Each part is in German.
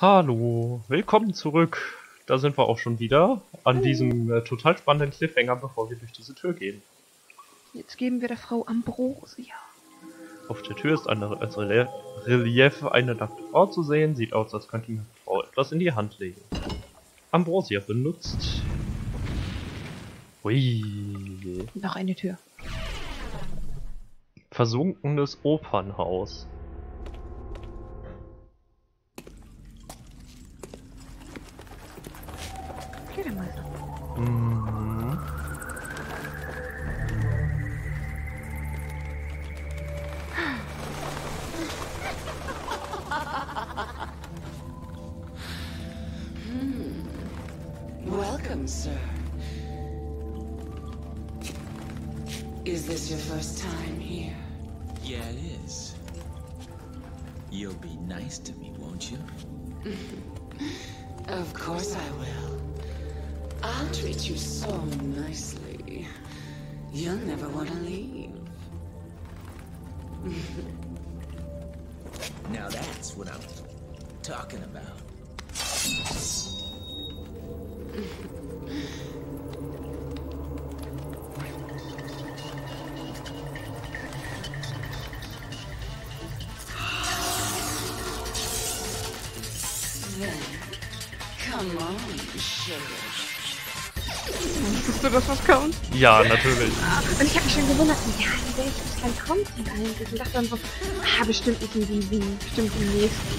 Hallo, willkommen zurück. Da sind wir auch schon wieder an diesem total spannenden Cliffhanger, bevor wir durch diese Tür gehen. Jetzt geben wir der Frau Ambrosia. Auf der Tür ist als Relief eine nackte Frau zu sehen. Sieht aus, als könnte die Frau etwas in die Hand legen. Ambrosia benutzt. Hui. Noch eine Tür. Versunkenes Opernhaus. Okay, dann mal so. Welcome, sir. Is this your first time here? Yeah, it is. You'll be nice to me, won't you? Of course I will. I'll treat you so nicely. You'll never want to leave. Now that's what I'm talking about. Wusstest du, dass was kommt? Ja, natürlich. Und ich habe mich schon gewundert, ja, in welches Land kommt denn eigentlich? Ich dachte dann so, bestimmt nicht in diesem, bestimmt im nächsten.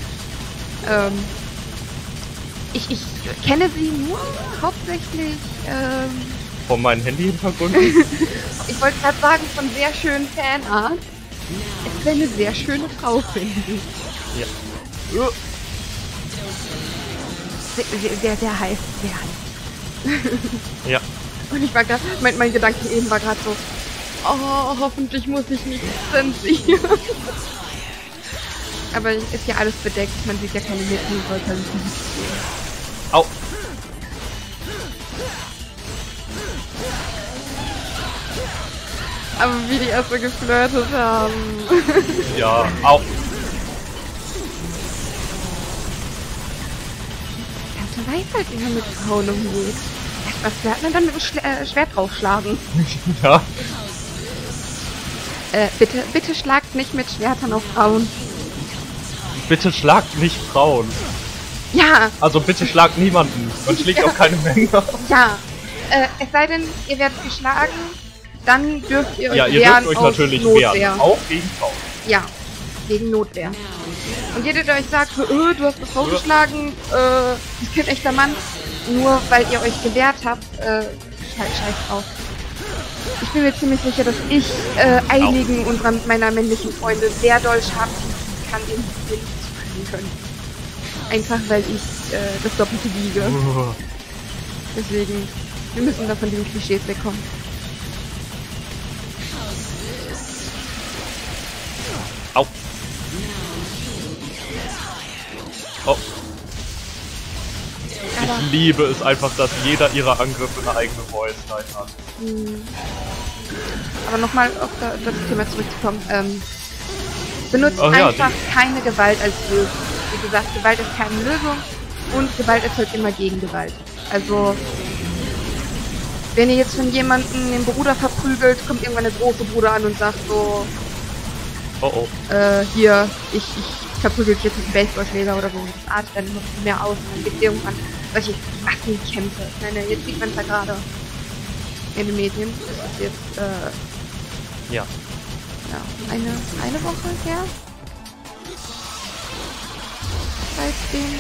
Ich kenne sie nur hauptsächlich, von meinem Handy-Hintergrund. Ich wollte gerade sagen, von sehr schönen Fanart. Es wäre eine sehr schöne Frau, finde ich. Ja. Oh. Sehr heiß. Ja. Und ich war gerade, mein Gedanke eben war gerade so, oh, hoffentlich muss ich nicht zensieren. Aber ist ja alles bedeckt, man sieht ja keine Mitten, sollte nicht. Au! Aber wie die erst so geflirtet haben. Ja, au! Man weiß halt, wie man mit Frauen umgeht. Was lernt man dann mit dem Schwert draufschlagen? Ja. Bitte schlagt nicht mit Schwertern auf Frauen. Bitte schlagt nicht Frauen. Ja. Also bitte schlagt niemanden. Man schlägt auch keine Männer. Ja. Es sei denn, ihr werdet geschlagen, dann dürft ihr euch wehren. Ja, ihr dürft euch natürlich wehren. Auch gegen Frauen. Ja. Gegen Notwehr. Und jeder, der euch sagt, so, du hast das Frau geschlagen, das Kind echter Mann, nur weil ihr euch gewehrt habt, scheiß drauf. Ich bin mir ziemlich sicher, dass ich einigen meiner männlichen Freunde sehr doll schaden kann, den sie nicht zu kriegen können. Einfach weil ich das Doppelte wiege. Deswegen, wir müssen da von den Klischees wegkommen. Au! Oh. Ich liebe es einfach, dass jeder ihrer Angriffe eine eigene Voice-Line hat. Aber nochmal auf das Thema zurückzukommen. Benutzt einfach keine Gewalt als Lösung. Wie gesagt, Gewalt ist keine Lösung und Gewalt erzeugt immer Gegengewalt. Also, wenn ihr jetzt von jemandem den Bruder verprügelt, kommt irgendwann der große Bruder an und sagt so... Oh oh. Hier, ich verprügelt jetzt einen Baseballschläger oder so. Das artet dann noch mehr aus und dann gibt es irgendwann solche Massenkämpfe. Ich meine, jetzt sieht man es ja gerade in den Medien. Das ist jetzt, ja, eine Woche her. Seitdem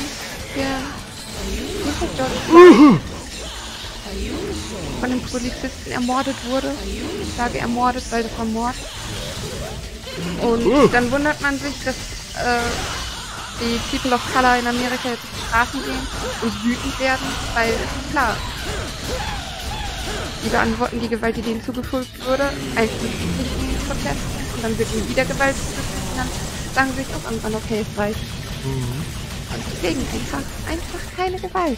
der George von einem Polizisten ermordet wurde. Ich sage ermordet, weil das war Mord. Und dann wundert man sich, dass die People of Color in Amerika jetzt auf die Straßen gehen und wütend werden, weil, klar, die beantworten die Gewalt, die denen zugefügt wurde, als friedlichen Protest. Und dann wird ihnen wieder Gewalt zugefügt und dann sagen sie sich auch irgendwann, okay, es reicht. Und deswegen einfach keine Gewalt.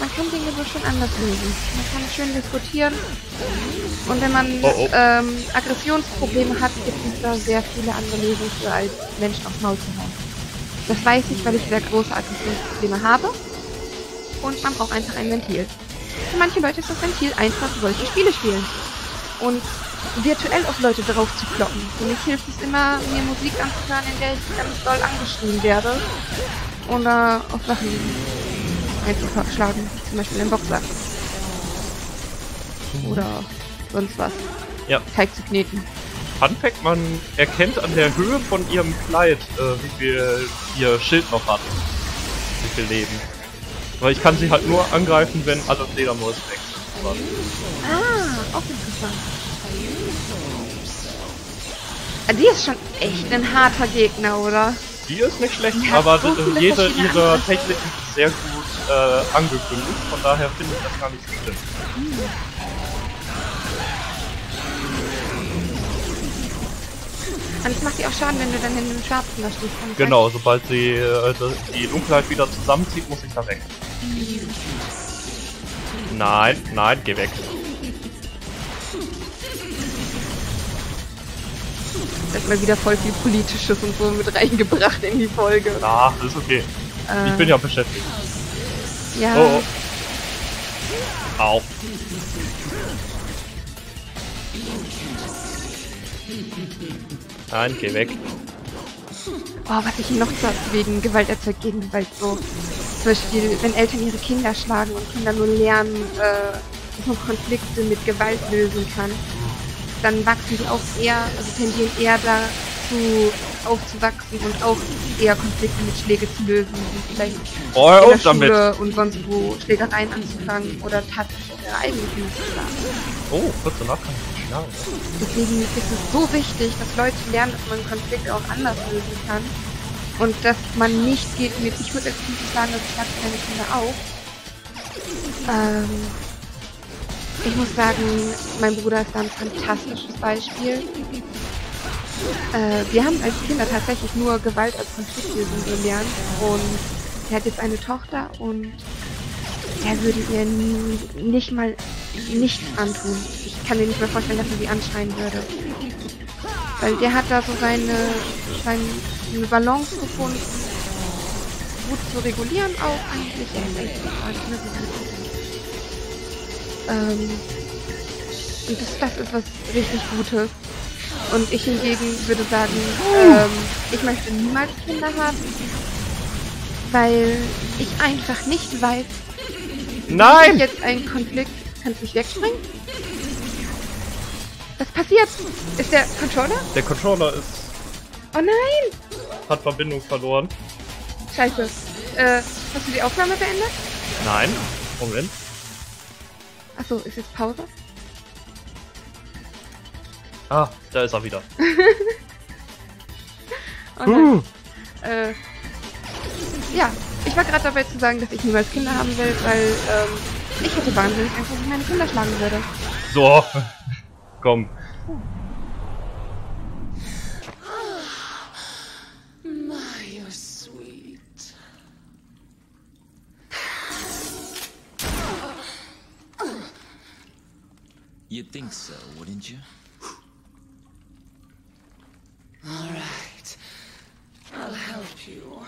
Man kann Dinge so schon anders lösen. Man kann schön diskutieren. Und wenn man Aggressionsprobleme hat, gibt es da sehr viele andere Lösungen für als Menschen aufs Maul zu hauen. Das weiß ich, weil ich sehr großartige Probleme habe. Und man braucht einfach ein Ventil. Für manche Leute ist das Ventil einfach solche Spiele spielen. Und virtuell auf Leute drauf zu kloppen. Für mich hilft es immer, mir Musik anzuhören, in der ich ganz doll angeschrien werde. Oder auf Sachen einzuschlagen. Zum Beispiel den Boxsack. Oder sonst was. Ja. Teig zu kneten. Fun Fact, man erkennt an der Höhe von ihrem Kleid, wie viel ihr Schild noch hat. Wie viel Leben. Aber ich kann sie halt nur angreifen, wenn alles Ledermäus weg ist. Ah, auch interessant. Die ist schon echt ein harter Gegner, oder? Die ist nicht schlecht, aber so jede ihrer Techniken ist sehr gut angekündigt, von daher finde ich das gar nicht so schlimm. Und es macht dir auch Schaden, wenn du dann in dem Schwarzen da stehst. Genau, sobald sie die Dunkelheit wieder zusammenzieht, muss ich da weg. Nein, nein, geh weg. Ich hab mal wieder voll viel Politisches und so mit reingebracht in die Folge. Ach, das ist okay. Ich bin ja beschäftigt. Ja. Oh, oh. Au. Nein, geh weg. Oh, was ich noch sage, wegen Gewalt erzeugt gegen Gewalt so. Zum Beispiel, wenn Eltern ihre Kinder schlagen und Kinder nur lernen, dass man Konflikte mit Gewalt lösen kann, dann wachsen sie auch eher, also tendieren eher dazu aufzuwachsen und auch eher Konflikte mit Schläge zu lösen und vielleicht in der Schule und sonst wo Schlägereien anzufangen oder tatsächlich ihre eigenen Kinder zu schlagen. Oh, kurz danach kann ich nicht schlagen. Deswegen ist es so wichtig, dass Leute lernen, dass man Konflikte auch anders lösen kann und dass man nicht geht mit, ich würde jetzt nicht sagen, dass ich schlage meine Kinder auf. Ich muss sagen, mein Bruder ist da ein fantastisches Beispiel. Wir haben als Kinder tatsächlich nur Gewalt als Konfliktlösung gelernt und er hat jetzt eine Tochter und er würde ihr nicht mal nichts antun. Ich kann mir nicht mehr vorstellen, dass er sie anschreien würde. Weil der hat da so seine Balance gefunden, gut zu regulieren auch eigentlich. Und das ist was richtig Gutes. Und ich hingegen würde sagen, ich möchte niemals Kinder haben, weil ich einfach nicht weiß, nein! Wenn ich jetzt einen Konflikt, kannst du mich wegspringen? Was passiert? Ist der Controller? Der Controller ist... Oh nein! Hat Verbindung verloren. Scheiße. Hast du die Aufnahme beendet? Nein. Moment. Achso, ist jetzt Pause? Ah, da ist er wieder. Oh nein. Ja, ich war gerade dabei zu sagen, dass ich niemals Kinder haben will, weil ich hätte wahnsinnig Angst, dass ich meine Kinder schlagen würde. So, komm. Oh. You'd think so, wouldn't you? All right. I'll help you.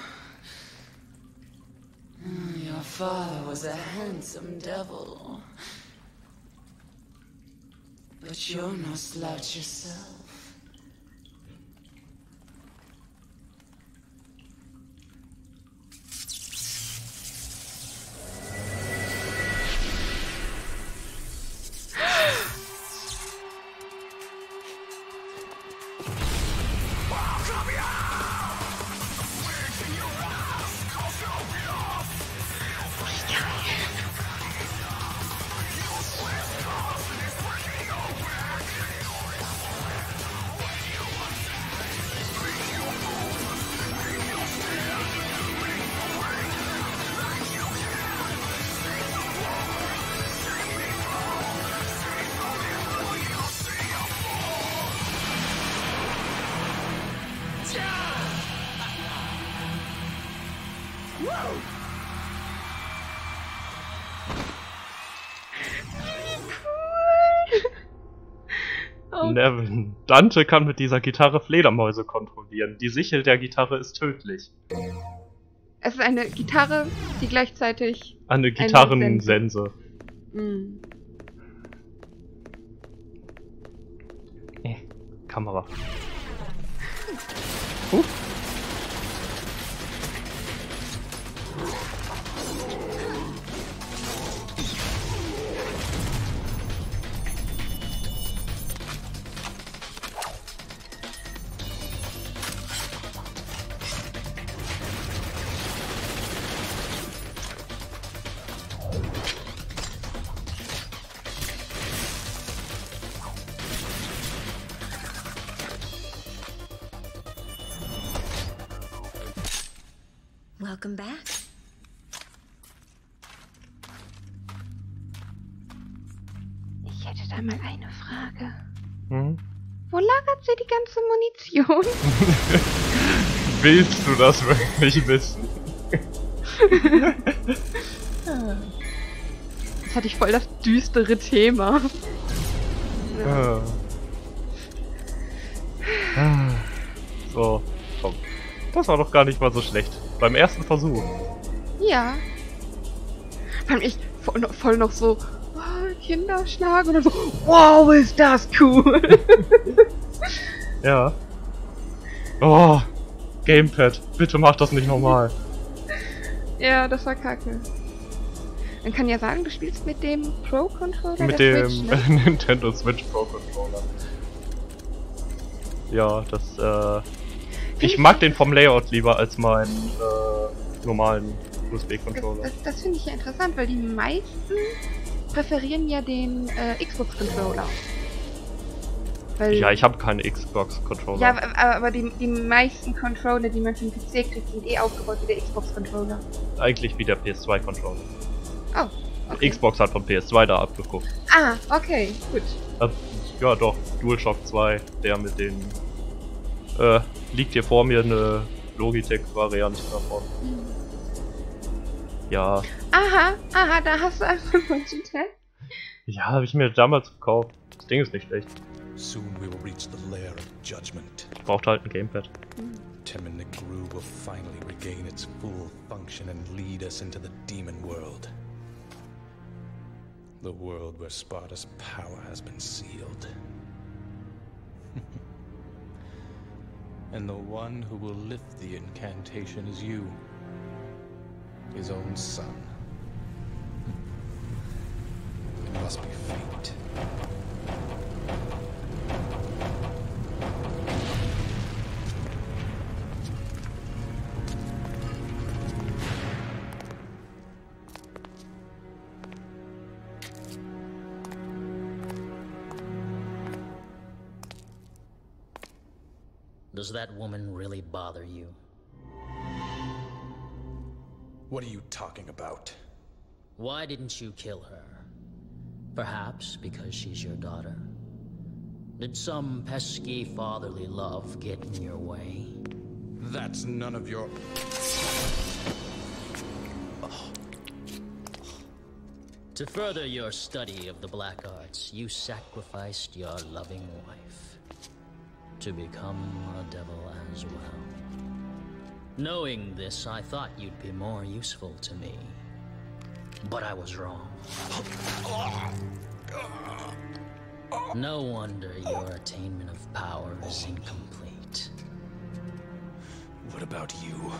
Your father was a handsome devil. But you're no slouch yourself. Nevin. Dante kann mit dieser Gitarre Fledermäuse kontrollieren. Die Sichel der Gitarre ist tödlich. Es ist eine Gitarre, die gleichzeitig... Eine Gitarrensense. Mhm. Kamera. Welcome back. Ich hätte da mal eine Frage. Hm? Wo lagert sie die ganze Munition? Willst du das wirklich wissen? Jetzt hatte ich voll das düstere Thema. Ja. So, komm. Das war doch gar nicht mal so schlecht. Beim ersten Versuch. Ja. Vor allem ich voll noch so, oh, Kinderschlag und dann so, wow, ist das cool. Ja. Oh, Gamepad, bitte mach das nicht nochmal. Ja, das war kacke. Man kann ja sagen, du spielst mit dem Pro Controller. Mit dem Switch, ne? Nintendo Switch Pro Controller. Ja, das. Ich mag den vom Layout lieber als meinen normalen USB-Controller. Das finde ich ja interessant, weil die meisten präferieren ja den Xbox-Controller. Ja, ich habe keinen Xbox-Controller. Ja, aber die meisten Controller, die man für den PC kriegt, sind eh aufgebaut wie der Xbox-Controller. Eigentlich wie der PS2-Controller. Oh, okay. Xbox hat vom PS2 da abgeguckt. Ah, okay, gut. Ja, doch, DualShock 2, der mit den... liegt hier vor mir eine Logitech-Variante davon. Mhm. Ja. Aha, da hast du einfach Logitech. Ja, habe ich mir damals gekauft. Das Ding ist nicht schlecht. Ich brauchte halt ein Gamepad. Mhm. And the one who will lift the incantation is you, his own son. It must be fate. Does that woman really bother you? What are you talking about? Why didn't you kill her? Perhaps because she's your daughter. Did some pesky fatherly love get in your way? That's none of your... Oh. To further your study of the black arts, you sacrificed your loving wife. To become a devil as well. Knowing this, I thought you'd be more useful to me. But I was wrong. No wonder your attainment of power is incomplete. What about you?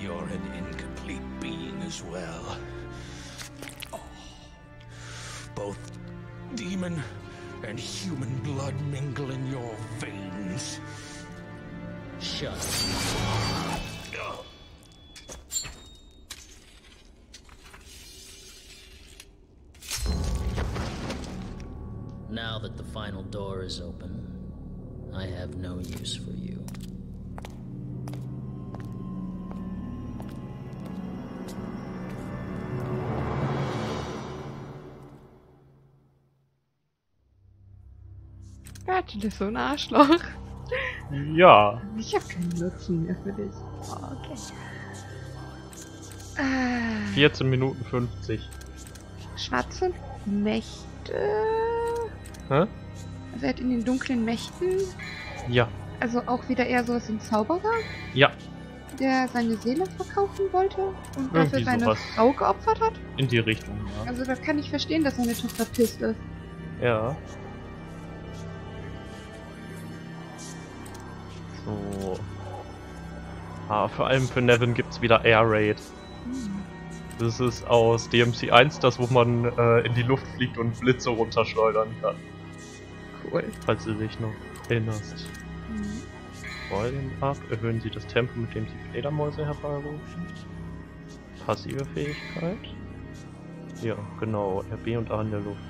You're an incomplete being as well. Both demon... and human blood mingle in your veins. Shut up. Now that the final door is open, I have no use for you. Du bist so ein Arschloch. Ja. Ich hab keinen Nutzen mehr für dich. Oh, okay. 14 Minuten 50. Schwarze Mächte. Hä? seid in den dunklen Mächten? Ja. Also auch wieder eher sowas ein Zauberer? Ja. Der seine Seele verkaufen wollte und dafür seine Frau geopfert hat? In die Richtung, ja. Also da kann ich verstehen, dass seine Tochter pisst ist. Ja. So. Ah, vor allem für Nevin gibt's wieder Air Raid. Hm. Das ist aus DMC1 das, wo man in die Luft fliegt und Blitze runterschleudern kann. Cool. Falls du dich noch erinnerst. Mhm. Rollen ab, erhöhen Sie das Tempo, mit dem Sie Fledermäuse herbeirufen. Passive Fähigkeit. Ja, genau, RB und A in der Luft.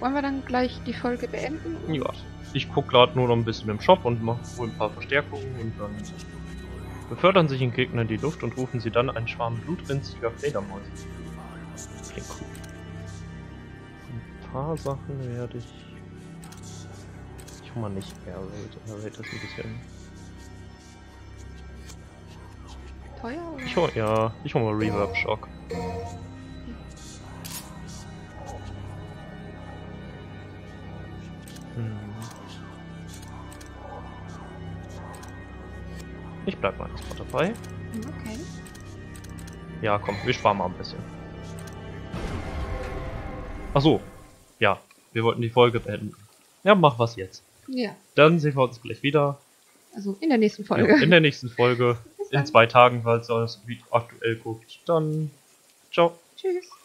Wollen wir dann gleich die Folge beenden? Ja, ich guck gerade nur noch ein bisschen im Shop und mache wohl ein paar Verstärkungen und dann... Befördern sich den Gegner in die Luft und rufen sie dann einen Schwarm blutrünstiger Fledermäuse. Klingt cool. Ein paar Sachen werde ich... Ich hole mal nicht mehr, aber das ist ein bisschen... Teuer, oder? Ich hole, ja, ich hole mal Reverb Shock. Ich bleib mal erstmal dabei. Okay. Ja, komm, wir sparen mal ein bisschen. Ach so. Ja, wir wollten die Folge beenden. Ja, mach was jetzt. Ja. Dann sehen wir uns gleich wieder. Also in der nächsten Folge. Ja, in der nächsten Folge. In 2 Tagen, falls ihr das Video aktuell guckt. Dann ciao. Tschüss.